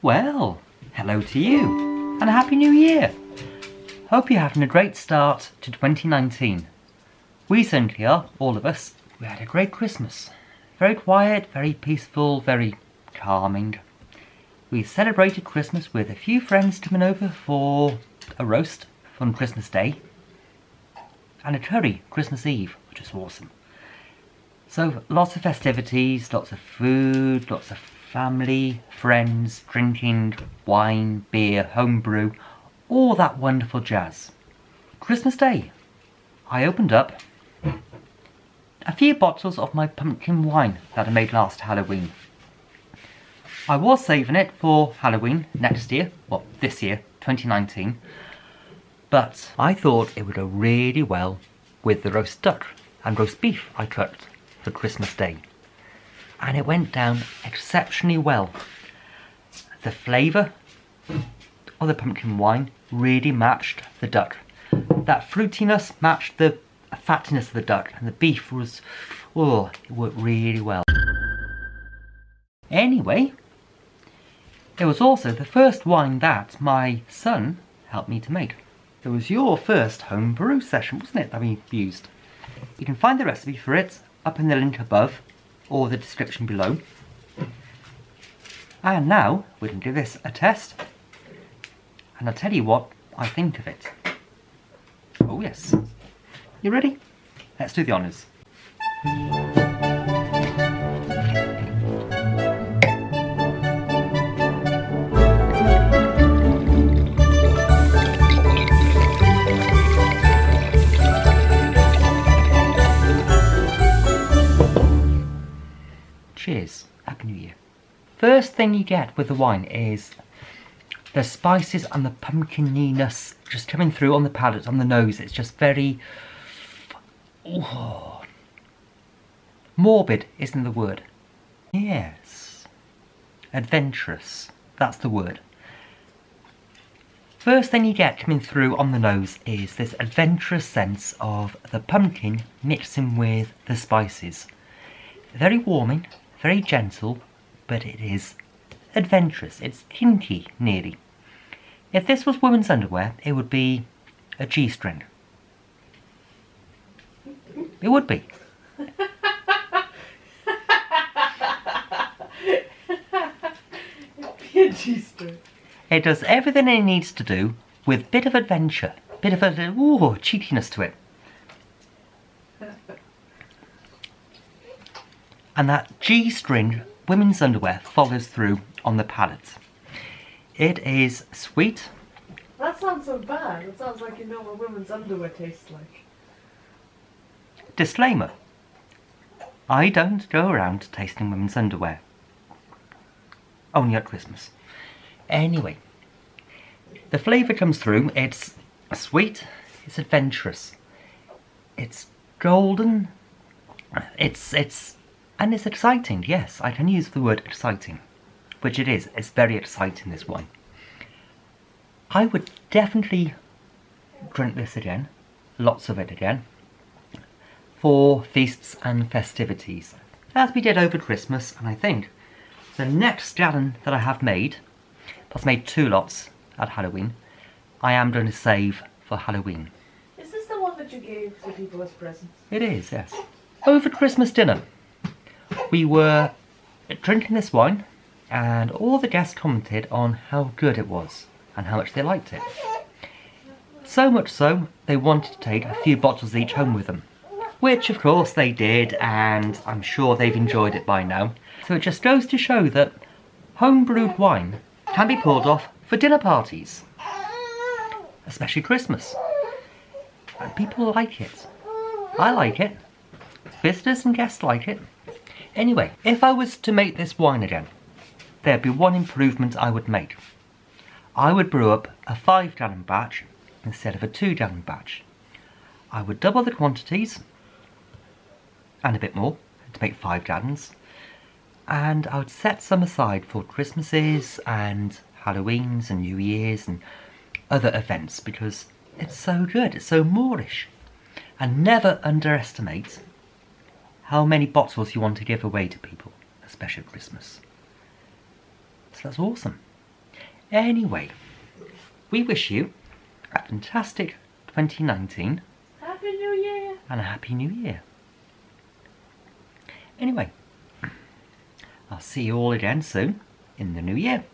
Well, hello to you, and a Happy New Year! Hope you're having a great start to 2019. We certainly are, all of us. We had a great Christmas. Very quiet, very peaceful, very calming. We celebrated Christmas with a few friends coming over for a roast on Christmas Day, and a curry Christmas Eve, which was awesome. So lots of festivities, lots of food, lots of family, friends, drinking, wine, beer, homebrew, all that wonderful jazz. Christmas Day, I opened up a few bottles of my pumpkin wine that I made last Halloween. I was saving it for Halloween next year, well, this year, 2019, but I thought it would go really well with the roast duck and roast beef I cooked for Christmas Day, and it went down exceptionally well. The flavour of the pumpkin wine really matched the duck. That fruitiness matched the fattiness of the duck, and the beef was, oh, it worked really well. Anyway, it was also the first wine that my son helped me to make. It was your first home brew session, wasn't it, that we used? You can find the recipe for it up in the link above or the description below. And now we can give this a test, and I'll tell you what I think of it. Oh yes. You ready? Let's do the honours. Cheers. Happy New Year. First thing you get with the wine is the spices and the pumpkininess just coming through on the palate, on the nose. It's just very... oh, morbid isn't the word. Yes. Adventurous. That's the word. First thing you get coming through on the nose is this adventurous sense of the pumpkin mixing with the spices. Very warming, very gentle, but it is adventurous. It's kinky, nearly. If this was women's underwear, it would be a G-string. It would be. It'd be a G-string. It does everything it needs to do with a bit of adventure, a bit of a cheekiness to it. And that G-string women's underwear follows through on the palate. It is sweet. That sounds so bad. It sounds like you know what women's underwear tastes like. Disclaimer. I don't go around tasting women's underwear. Only at Christmas. Anyway. The flavour comes through. It's sweet. It's adventurous. It's golden. And it's exciting, yes, I can use the word exciting, which it is. It's very exciting, this wine. I would definitely drink this again, lots of it again, for feasts and festivities, as we did over Christmas. And I think the next gallon that I have made, I've made 2 lots at Halloween, I am going to save for Halloween. Is this the one that you gave to people as presents? It is, yes. Over Christmas dinner, we were drinking this wine, and all the guests commented on how good it was and how much they liked it. So much so, they wanted to take a few bottles each home with them, which of course they did, and I'm sure they've enjoyed it by now. So it just goes to show that home-brewed wine can be pulled off for dinner parties, especially Christmas. And people like it. I like it. Visitors and guests like it. Anyway, if I was to make this wine again, there'd be one improvement I would make. I would brew up a 5-gallon batch instead of a 2-gallon batch. I would double the quantities, and a bit more, to make 5 gallons. And I would set some aside for Christmases and Halloweens and New Year's and other events, because it's so good, it's so Moorish. And never underestimate how many bottles you want to give away to people, especially at Christmas. So that's awesome. Anyway, we wish you a fantastic 2019. Happy New Year! And a Happy New Year. Anyway, I'll see you all again soon in the new year.